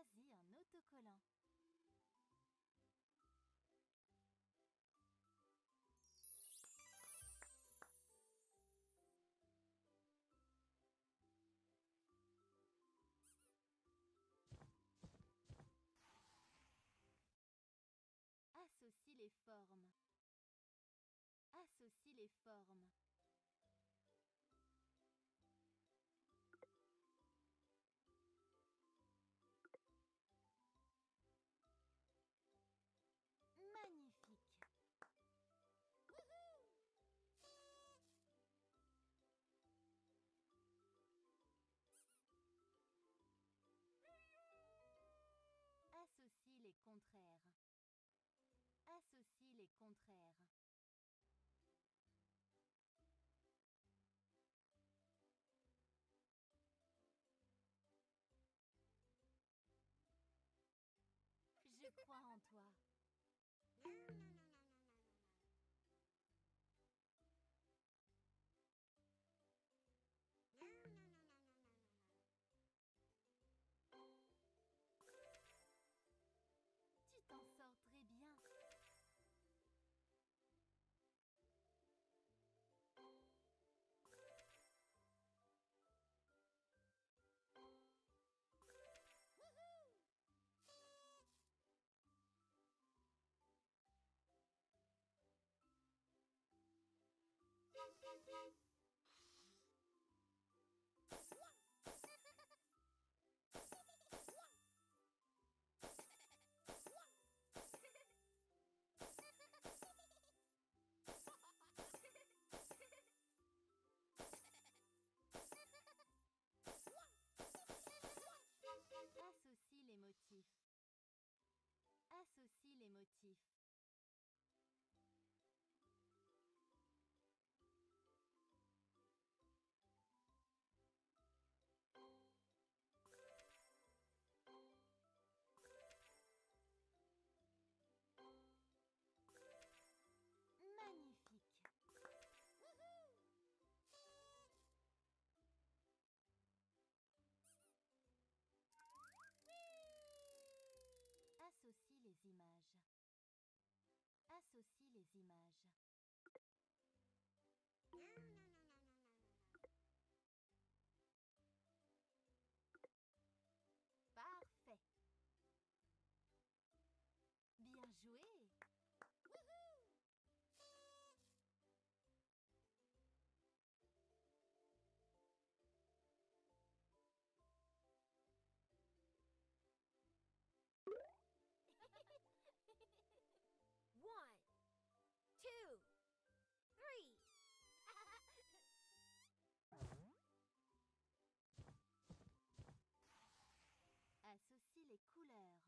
Choisis un autocollant. Associe les formes. Associe les formes. Magnifique. Associe les contraires. Associe les contraires. Je crois en toi. Tu t'en sors très bien. Associe les motifs. Associe les motifs. Magnifique. Associe les images. Associe les images. Parfait. Bien joué. One, two, three. Associe les couleurs.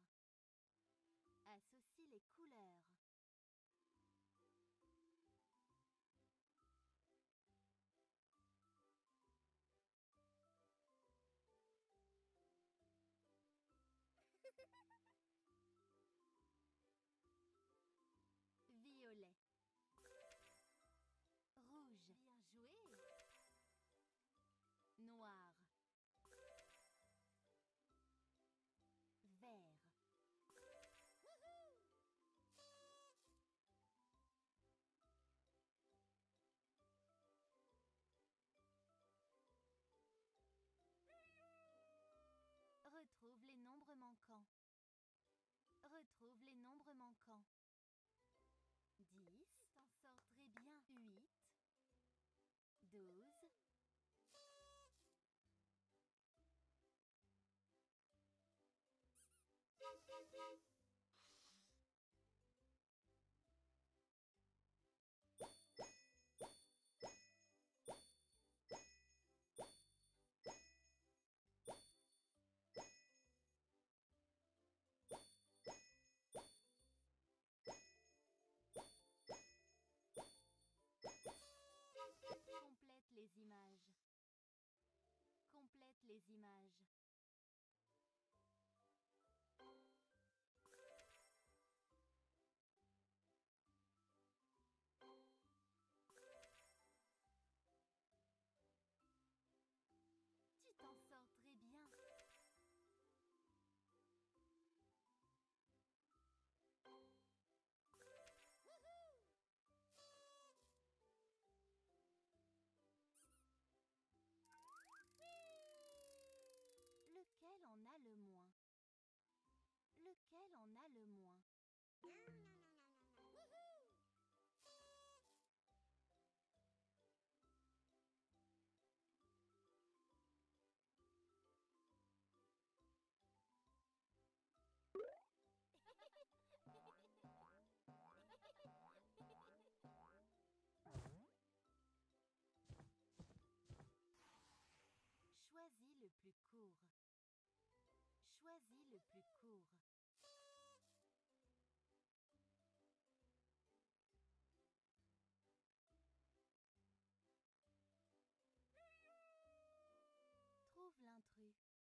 Associe les couleurs. Violet. Rouge. Bien joué. Noir. Vert. Retrouve les nombres manquants. Retrouve les nombres manquants. 10, t'en sors très bien. 8, 12, 12. Les images. Complète les images. Tu t'en sors très bien. Choisis le plus court. Choisis le plus court. Trouve l'intrus.